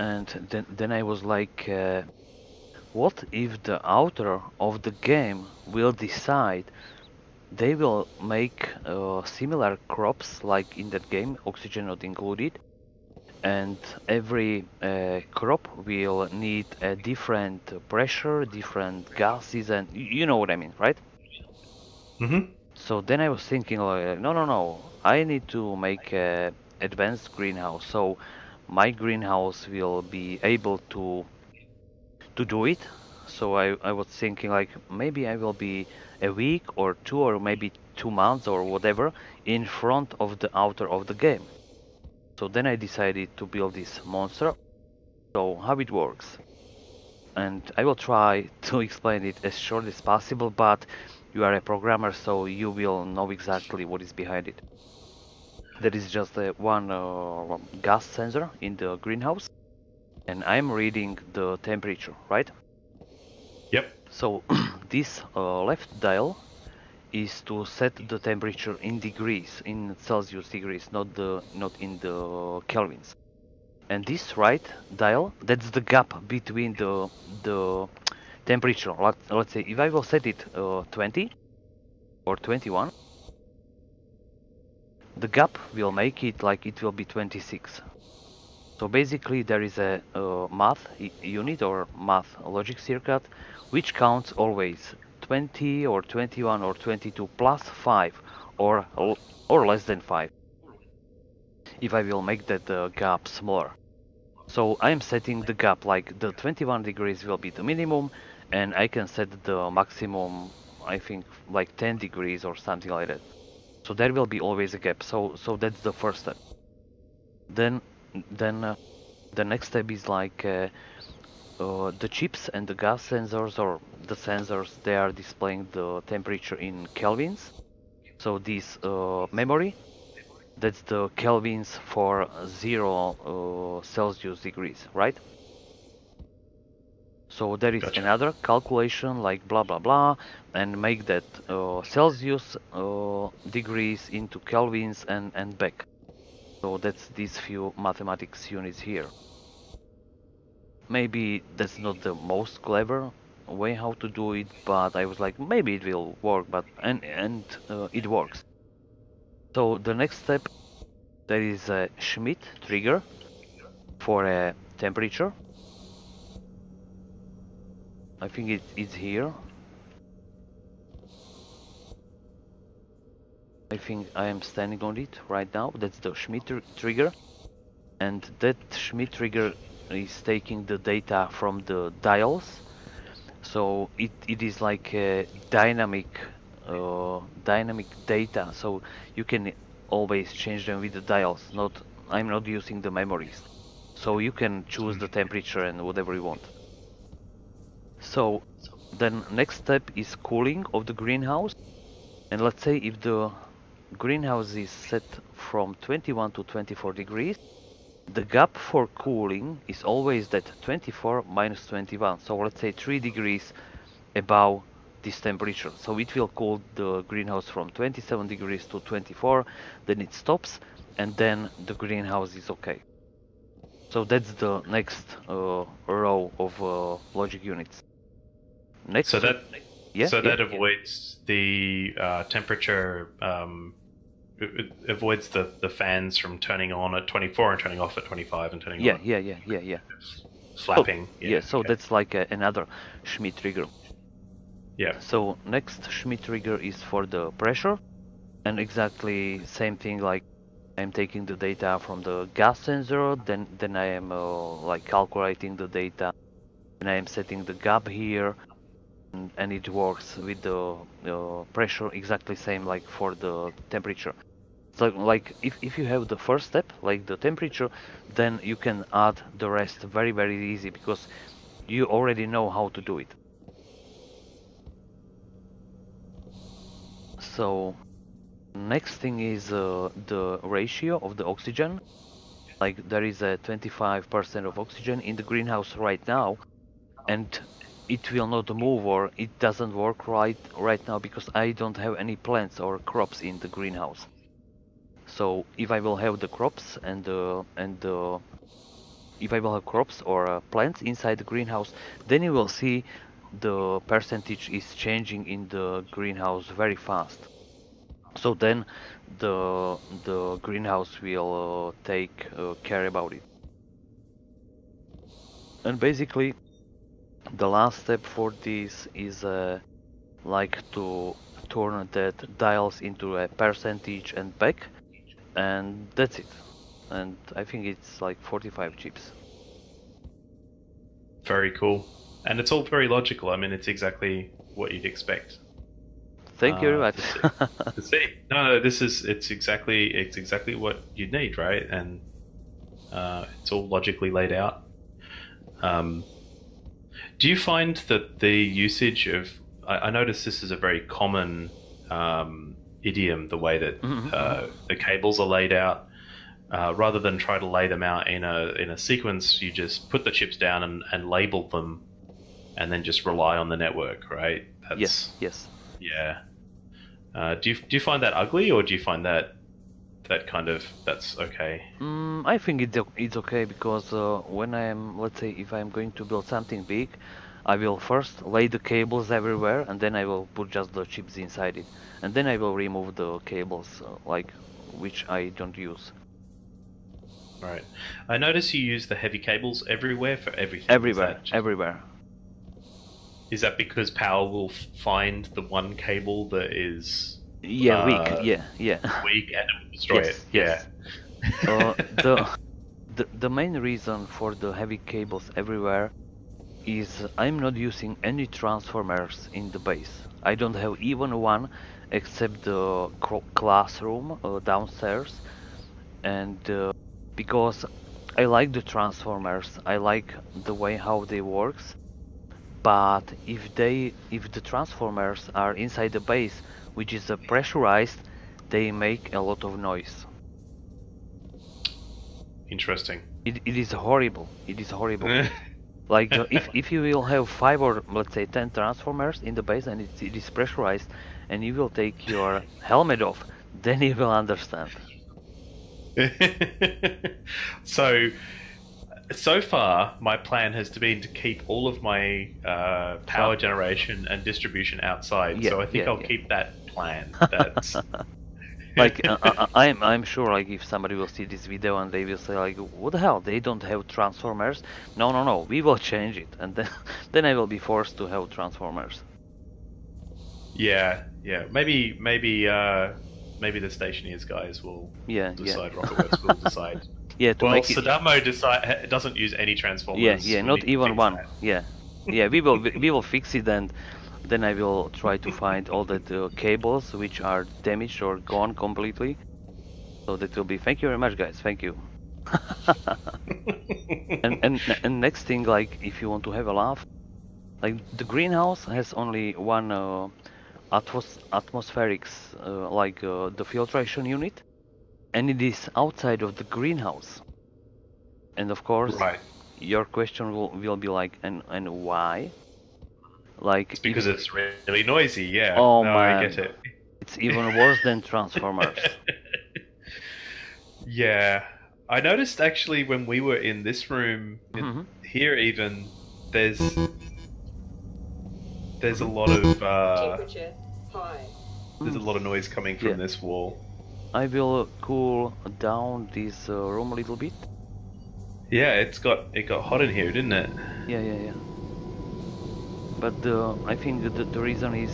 And then I was like, what if the author of the game will decide they will make similar crops like in that game, Oxygen Not Included, and every crop will need a different pressure, different gases, and you know what I mean, right? Mm-hmm. So then I was thinking, like, no, I need to make an advanced greenhouse, so my greenhouse will be able to do it. So I was thinking, like, maybe I will be a week or two or maybe 2 months or whatever in front of the author of the game. So then I decided to build this monster. So how it works, and I will try to explain it as short as possible, but you are a programmer, so you will know exactly what is behind it. There is just one gas sensor in the greenhouse, and I'm reading the temperature, right? Yep. So this left dial is to set the temperature in degrees, in Celsius degrees, not in the kelvins. And this right dial, that's the gap between the temperature. Let's say if I will set it 20 or 21, the gap will make it like it will be 26. So basically there is a math unit or math logic circuit which counts always 20 or 21 or 22 plus 5 or less than 5 if I will make that gap smaller. So I am setting the gap like the 21 degrees will be the minimum, and I can set the maximum, I think, like 10 degrees or something like that. So there will be always a gap. So that's the first step. Then the next step is like the chips and the gas sensors, or the sensors, they are displaying the temperature in kelvins. So this memory, that's the kelvins for 0 Celsius degrees, right? So there is another calculation like blah blah blah, and make that Celsius degrees into kelvins and back. So that's these few mathematics units here. Maybe that's not the most clever way how to do it, but I was like, maybe it will work, but and it works. So the next step, there is a Schmidt trigger for a temperature. I think it is here. I think I am standing on it right now. That's the Schmidt trigger, and that Schmidt trigger is taking the data from the dials. So it is like a dynamic data. So you can always change them with the dials. I'm not using the memories. So you can choose the temperature and whatever you want. So then next step is cooling of the greenhouse. And let's say if the greenhouse is set from 21 to 24 degrees, the gap for cooling is always that 24 minus 21. So let's say 3 degrees above this temperature. So it will cool the greenhouse from 27 degrees to 24, then it stops, and then the greenhouse is okay. So that's the next row of logic units. Next. So that. Yeah, so that avoids the temperature, it avoids the fans from turning on at 24 and turning off at 25 and turning on. Yeah. Flapping. Oh, yeah, so okay. That's like another Schmidt trigger. Yeah. So next Schmidt trigger is for the pressure, and exactly same thing, like I'm taking the data from the gas sensor, then I am like calculating the data, and I am setting the gap here. And it works with the pressure exactly same like for the temperature. So like if you have the first step, like the temperature, then you can add the rest very very easy, because you already know how to do it. So next thing is the ratio of the oxygen. Like there is a 25% of oxygen in the greenhouse right now, and it will not move, or it doesn't work right now, because I don't have any plants or crops in the greenhouse. So if I will have the crops and the if I will have crops or plants inside the greenhouse, then you will see the percentage is changing in the greenhouse very fast. So then the greenhouse will take care about it. And basically the last step for this is like to turn that dials into a percentage and back, and that's it. And I think it's like 45 chips. Very cool. And it's all very logical. I mean, it's exactly what you'd expect. Thank you very much. To see. No, this is it's exactly what you'd need, right? And it's all logically laid out. Do you find that the usage of, I noticed this is a very common idiom, the way that the cables are laid out. Rather than try to lay them out in a sequence, you just put the chips down and label them, and then just rely on the network, right? That's, yes. Yeah. Do you find that ugly, or do you find that kind of that's okay? I think it's okay, because when I'm, let's say, if I'm going to build something big, I will first lay the cables everywhere, and then I will put just the chips inside it, and then I will remove the cables like which I don't use. Right. I notice you use the heavy cables everywhere for everything. Everywhere, everywhere. Is that because power will find the one cable that is... Yeah, weak, yeah. Weak, and it will destroy it, yes. The main reason for the heavy cables everywhere is I'm not using any transformers in the base. I don't have even one, except the classroom downstairs, and... because I like the transformers, I like the way how they works, but if the transformers are inside the base, which is pressurized, they make a lot of noise. Interesting. It is horrible. It is horrible. Like if you will have 5 or let's say 10 transformers in the base and it is pressurized, and you will take your helmet off, then you will understand. So far my plan has been to keep all of my power generation and distribution outside, so I think I'll keep that plan. That's... Like I'm sure, like, if somebody will see this video and they will say, like, what the hell, they don't have transformers? No, we will change it, and then I will be forced to have transformers. Maybe the Stationeers guys will decide. Rocketworks will decide. Well, Sadamo doesn't use any transformers. Not even one. That. We will fix it, and then I will try to find all the cables which are damaged or gone completely. So that will be. Thank you very much, guys. Thank you. and next thing, like, if you want to have a laugh, like, the greenhouse has only one. Atmospherics, the filtration unit, and it is outside of the greenhouse. And of course, your question will be like, and why? Like, it's because it's really noisy. Yeah. Oh man, I get it. It's even worse than transformers. Yeah, I noticed actually when we were in this room here, even there's a lot of temperature high. There's a lot of noise coming from this wall. I will cool down this room a little bit. Yeah, it got hot in here, didn't it? Yeah. But I think the reason is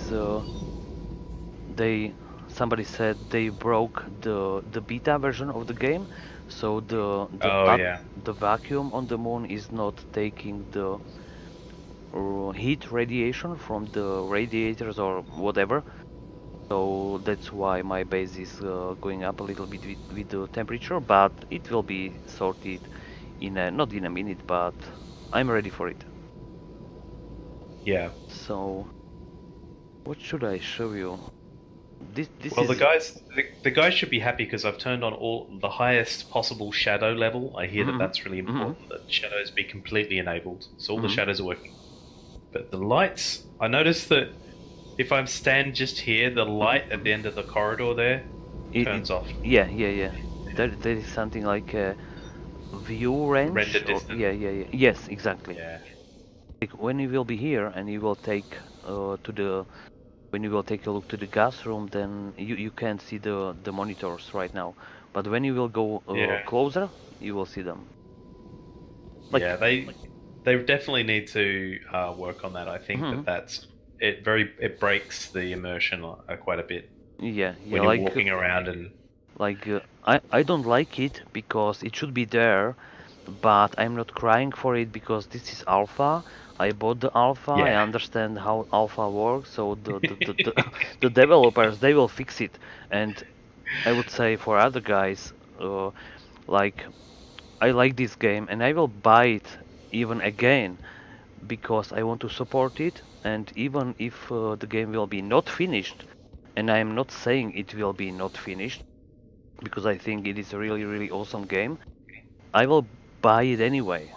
somebody said they broke the beta version of the game, so the vacuum on the moon is not taking the heat radiation from the radiators or whatever, so that's why my base is going up a little bit with the temperature, but it will be sorted not in a minute, but I'm ready for it. Yeah. So what should I show you? The guys should be happy because I've turned on all the highest possible shadow level. I hear that's really important, that shadows be completely enabled, so all the shadows are working. But the lights, I noticed that if I stand just here, the light at the end of the corridor there turns off. There is something like view range? Render distance. Yeah. Yes, exactly. Yeah. Like when you will be here and you will take when you will take a look to the gas room, then you can't see the monitors right now. But when you will go closer, you will see them. Like, yeah, they definitely need to work on that. I think that breaks the immersion quite a bit. Yeah, when you're like walking around and like I don't like it because it should be there, but I'm not crying for it because this is alpha. I bought the alpha. Yeah. I understand how alpha works. So the developers, they will fix it. And I would say for other guys, like I like this game and I will buy it even again because I want to support it. And even if the game will be not finished, and I am not saying it will be not finished, because I think it is a really, really awesome game, I will buy it anyway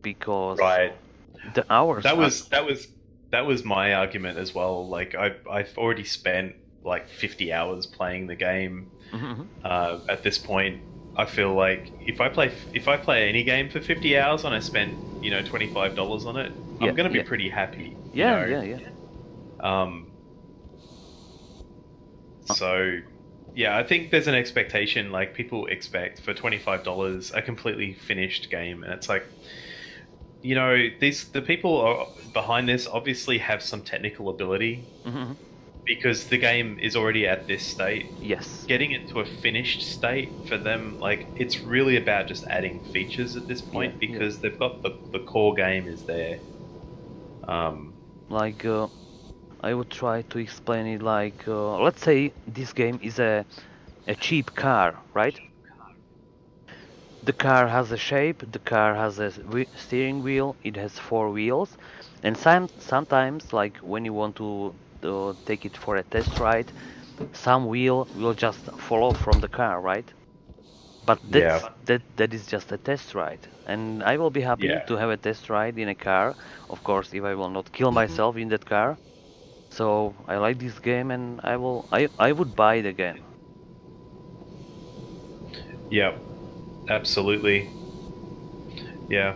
because the hours. That was my argument as well. Like I've already spent like 50 hours playing the game. At this point, I feel like if I play any game for 50 hours and I spend $25 on it, I'm gonna be pretty happy. Yeah. So, yeah, I think there's an expectation, like people expect for $25 a completely finished game, and it's like, the people behind this obviously have some technical ability because the game is already at this state. Yes. Getting it to a finished state for them, like it's really about just adding features at this point because they've got the core game is there. I would try to explain it like, let's say this game is a cheap car, right? The car has a shape, the car has a steering wheel, it has four wheels, and sometimes, like when you want to take it for a test ride, some wheel will just fall off from the car, right? But that is just a test ride, and I will be happy to have a test ride in a car, of course, if I will not kill myself in that car. So I like this game, and I would buy it again. Yeah, absolutely. Yeah,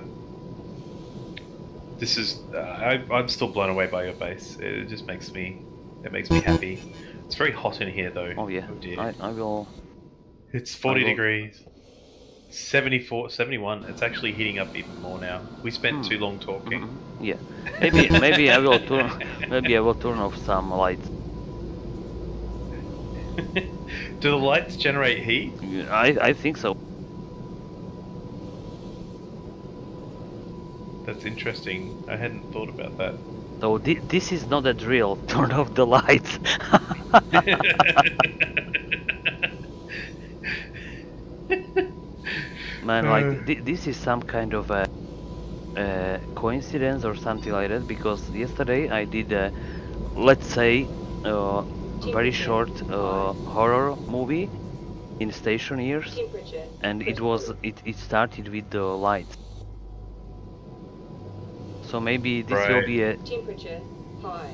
this is I'm still blown away by your base. It just makes me happy. It's very hot in here though. Oh yeah. Oh dear. I will. It's 40 degrees. 74, 71. It's actually heating up even more now. We spent too long talking. Yeah, maybe I will turn. Maybe I will turn off some lights. Do the lights generate heat? I think so. That's interesting. I hadn't thought about that. So this is not a drill. Turn off the lights. Man, like this is some kind of a coincidence or something like that, because yesterday I did a, let's say, very short horror movie in Station Ears, and it started with the lights. So maybe this will be a temperature high.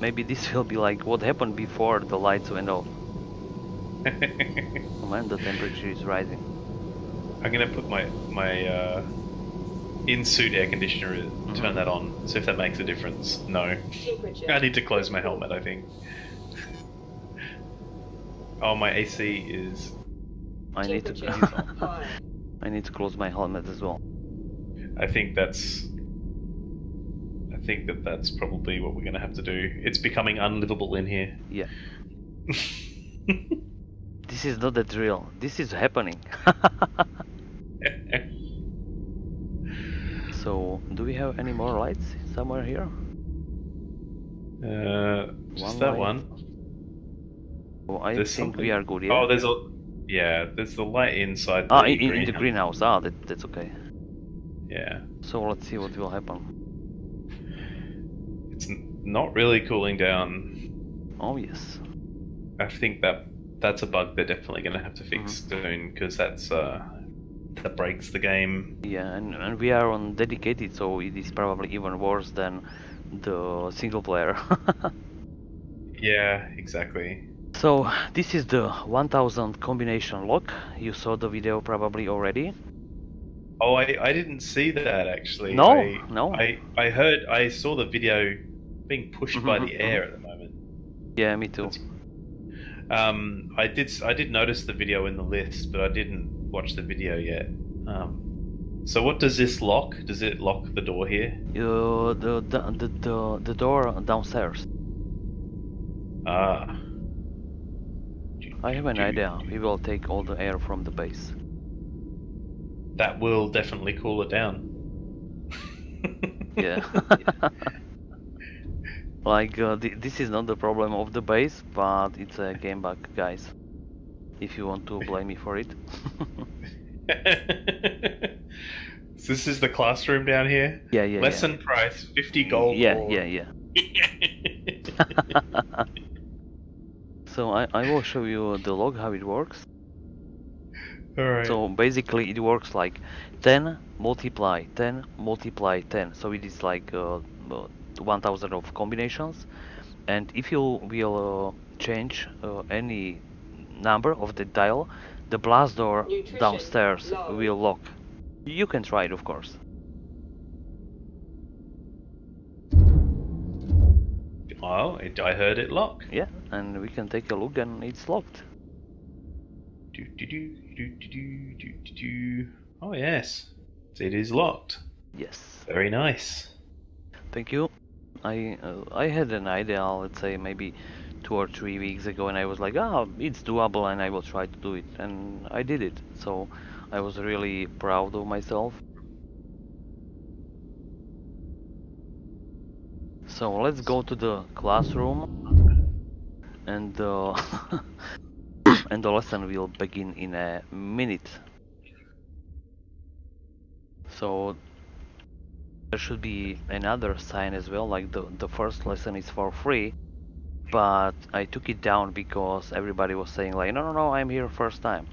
Maybe this will be like what happened before the lights went off. Oh man, the temperature is rising. I'm gonna put my in-suit air conditioner, turn that on, see if that makes a difference. No. I need to close my helmet, I think. Oh, my AC is... I need to close my helmet as well. I think that's probably what we're gonna have to do. It's becoming unlivable in here. Yeah. This is not a drill. This is happening. So, do we have any more lights somewhere here? Just that one. Oh, I think we are good. Yeah. Oh, there's a there's the light inside. Ah, in the greenhouse. Ah, that's okay. Yeah. So let's see what will happen. It's not really cooling down. Oh yes. I think that's a bug they're definitely going to have to fix soon, because that breaks the game. Yeah, and we are on dedicated, so it is probably even worse than the single player. Yeah, exactly. So this is the 1000 combination lock. You saw the video probably already. Oh, I didn't see that actually. No, I heard, I saw the video being pushed by the air at the moment. Yeah, me too. That's, I did notice the video in the list, but I didn't watch the video yet. So what does this lock? Does it lock the door here? The door downstairs. Ah. I have an idea. We will take all the air from the base. That will definitely cool it down. Yeah. Like, this is not the problem of the base, but it's a game bug, guys. If you want to blame me for it. So this is the classroom down here? Yeah, yeah. Lesson price, 50 gold. Yeah, or... yeah. So I will show you the log, how it works. Alright. So basically it works like 10 multiply 10 multiply 10. So it is like 1000 of combinations. And if you will change any number of the dial, the blast door downstairs will lock. You can try it, of course. Oh, I heard it lock. Yeah, and we can take a look, and it's locked. Oh yes, it is locked. Yes. Very nice. Thank you. I had an idea, let's say maybe 2 or 3 weeks ago, and I was like, oh, it's doable, and I will try to do it, and I did it. So I was really proud of myself. So let's go to the classroom, and and the lesson will begin in a minute. So there should be another sign as well, like the first lesson is for free. But I took it down because everybody was saying like, no, I'm here first time.